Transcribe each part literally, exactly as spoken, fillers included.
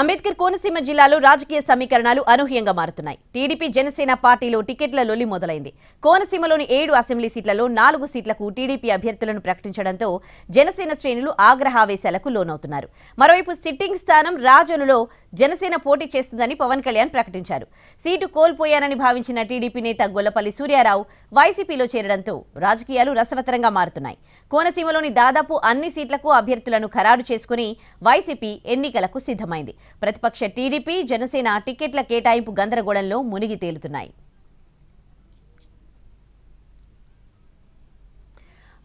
అంబేద్కర్ కోనసీమ జిల్లాలో రాజకీయ సమీకరణాలు అనూహ్యంగా మారుతున్నాయి. టీడీపీ జనసేన పార్టీలో టికెట్ల లొల్లి మొదలైంది. కోనసీమలోని ఏడు అసెంబ్లీ సీట్లలో నాలుగు సీట్లకు టీడీపీ అభ్యర్థులను ప్రకటించడంతో జనసేన శ్రేణులు ఆగ్రహావేశాలకు లోనవుతున్నారు. మరోవైపు సిట్టింగ్ స్థానం రాజోలులో జనసేన పోటీ చేస్తుందని పవన్ కళ్యాణ్ ప్రకటించారు. సీటు కోల్పోయానని భావించిన టీడీపీ నేత గొల్లపల్లి సూర్యారావు వైసీపీలో చేరడంతో రాజకీయాలు రసవత్తరంగా మారుతున్నాయి. కోనసీమలోని దాదాపు అన్ని సీట్లకు అభ్యర్థులను ఖరారు చేసుకుని వైసీపీ ఎన్నికలకు సిద్ధమైంది. ప్రతిపక్ష టీడీపీ జనసేన టికెట్ల కేటాయింపు గందరగోళంలో మునిగి తేలుతున్నాయి.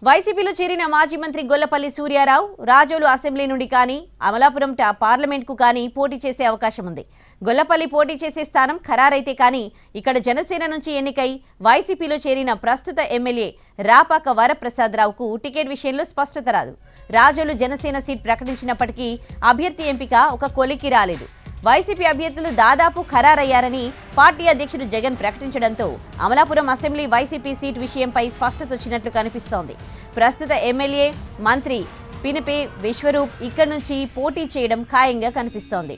వైసీపీలో చేరిన మాజీ మంత్రి గొల్లపల్లి సూర్యారావు రాజోలు అసెంబ్లీ నుండి కానీ అమలాపురం పార్లమెంట్కు కానీ పోటీ చేసే అవకాశం ఉంది. గొల్లపల్లి పోటీ చేసే స్థానం ఖరారైతే కానీ ఇక్కడ జనసేన నుంచి ఎన్నికై వైసీపీలో చేరిన ప్రస్తుత ఎమ్మెల్యే రాపాక వరప్రసాదరావుకు టికెట్ విషయంలో స్పష్టత రాదు. రాజోలు జనసేన సీట్ ప్రకటించినప్పటికీ అభ్యర్థి ఎంపిక ఒక కొలికి రాలేదు. వైసీపీ అభ్యర్థులు దాదాపు ఖరారయ్యారని పార్టీ అధ్యక్షుడు జగన్ ప్రకటించడంతో అమలాపురం అసెంబ్లీ వైసీపీ సీట్ విషయంపై స్పష్టత వచ్చినట్లు కనిపిస్తోంది. ప్రస్తుత ఎమ్మెల్యే మంత్రి పినిపే విశ్వరూప్ ఇక్కడి నుంచి పోటీ చేయడం ఖాయంగా కనిపిస్తోంది.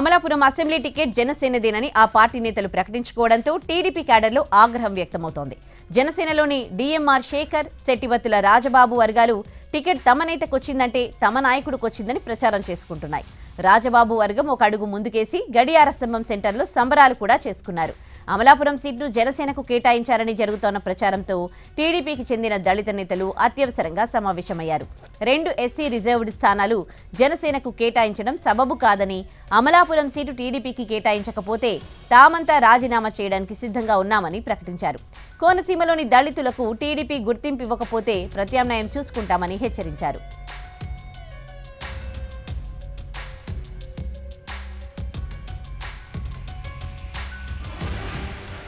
అమలాపురం అసెంబ్లీ టికెట్ జనసేనదేనని ఆ పార్టీ నేతలు ప్రకటించుకోవడంతో టీడీపీ క్యాడర్లో ఆగ్రహం వ్యక్తమవుతోంది. జనసేనలోని డీఎంఆర్ శేఖర్, శెట్టివత్తుల రాజబాబు వర్గాలు టికెట్ తమ నేతకొచ్చిందంటే తమ నాయకుడికొచ్చిందని ప్రచారం చేసుకుంటున్నాయి. రాజబాబు వర్గం ఒక అడుగు ముందుకేసి గడియార స్తంభం సెంటర్లో సంబరాలు కూడా చేసుకున్నారు. అమలాపురం సీట్ను జనసేనకు కేటాయించారని జరుగుతోన్న ప్రచారంతో టీడీపీకి చెందిన దళిత నేతలు అత్యవసరంగా సమావేశమయ్యారు. రెండు ఎస్సీ రిజర్వ్డ్ స్థానాలు జనసేనకు కేటాయించడం సబబు కాదని, అమలాపురం సీటు టీడీపీకి కేటాయించకపోతే తామంతా రాజీనామా చేయడానికి సిద్ధంగా ఉన్నామని ప్రకటించారు. కోనసీమలోని దళితులకు టీడీపీ గుర్తింపు ఇవ్వకపోతే ప్రత్యామ్నాయం చూసుకుంటామని హెచ్చరించారు.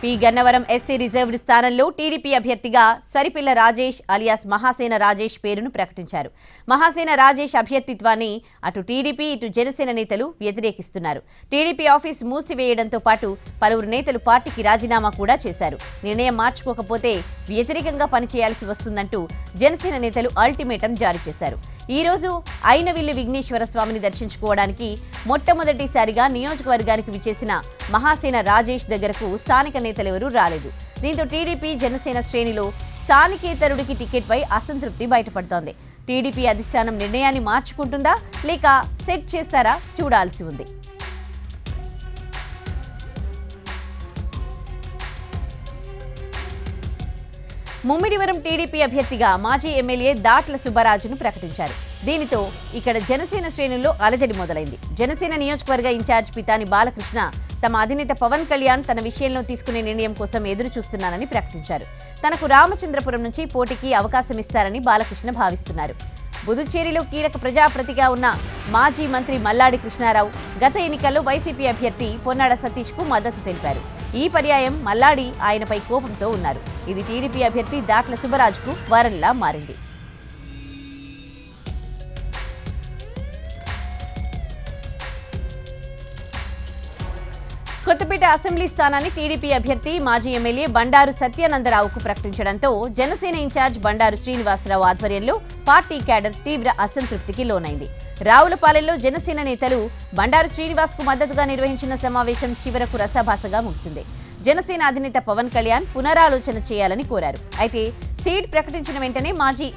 పి గన్నవరం ఎస్సీ రిజర్వ్డ్ స్థానంలో టీడీపీ అభ్యర్థిగా సరిపిల్ల రాజేష్ అలియాస్ మహాసేన రాజేష్ పేరును ప్రకటించారు. మహాసేన రాజేష్ అభ్యర్థిత్వాన్ని అటు టీడీపీ ఇటు జనసేన నేతలు వ్యతిరేకిస్తున్నారు. టీడీపీ ఆఫీస్ మూసివేయడంతో పాటు పలువురు నేతలు పార్టీకి రాజీనామా కూడా చేశారు. నిర్ణయం మార్చుకోకపోతే వ్యతిరేకంగా పనిచేయాల్సి వస్తుందంటూ జనసేన నేతలు అల్టిమేటం జారీ చేశారు. ఈరోజు ఐనవిల్లి విఘ్నేశ్వర స్వామిని దర్శించుకోవడానికి మొట్టమొదటిసారిగా నియోజకవర్గానికి విచ్చేసిన మహాసేన రాజేష్ దగ్గరకు స్థానిక నేతలెవరూ రాలేదు. దీంతో టీడీపీ జనసేన శ్రేణిలో స్థానికేతరుడికి టికెట్పై అసంతృప్తి బయటపడుతోంది. టీడీపీ అధిష్టానం నిర్ణయాన్ని మార్చుకుంటుందా లేక సెట్ చేస్తారా చూడాల్సి ఉంది. ముమ్మిడివరం టీడీపీ అభ్యర్థిగా మాజీ ఎమ్మెల్యే దాట్ల సుబ్బరాజును ప్రకటించారు. దీనితో ఇక్కడ జనసేన శ్రేణుల్లో అలజడి మొదలైంది. జనసేన నియోజకవర్గ ఇన్ఛార్జ్ పితాని బాలకృష్ణ తమ అధినేత పవన్ కళ్యాణ్ తన విషయంలో తీసుకునే నిర్ణయం కోసం ఎదురు చూస్తున్నానని ప్రకటించారు. తనకు రామచంద్రపురం నుంచి పోటీకి అవకాశం ఇస్తారని బాలకృష్ణ భావిస్తున్నారు. పుదుచ్చేరిలో కీలక ప్రజాప్రతిగా ఉన్న మాజీ మంత్రి మల్లారెడ్డి కృష్ణారావు గత ఎన్నికల్లో వైసీపీ అభ్యర్థి పొన్నాడ సతీష్కు మద్దతు తెలిపారు. ఈ పర్యాయం మల్లాడి ఆయనపై కోపంతో ఉన్నారు. ఇది టీడీపీ అభ్యర్థి దాట్ల సుబ్బరాజుకు వరంలా మారింది. కొత్తపేట అసెంబ్లీ స్థానాన్ని టీడీపీ అభ్యర్థి మాజీ ఎమ్మెల్యే బండారు సత్యానందరావుకు ప్రకటించడంతో జనసేన ఇన్ఛార్జ్ బండారు శ్రీనివాసరావు ఆధ్వర్యంలో పార్టీ క్యాడర్ తీవ్ర అసంతృప్తికి లోనైంది. రావులపాలెలో జనసేన నేతలు బండారు శ్రీనివాస్కు మద్దతుగా నిర్వహించిన సమావేశం చివరకు రసాభాసగా ముగిసింది. జనసేన అధినేత పవన్ కళ్యాణ్ పునరాలోచన చేయాలని కోరారు. అయితే సీట్ ప్రకటించిన వెంటనే మాజీ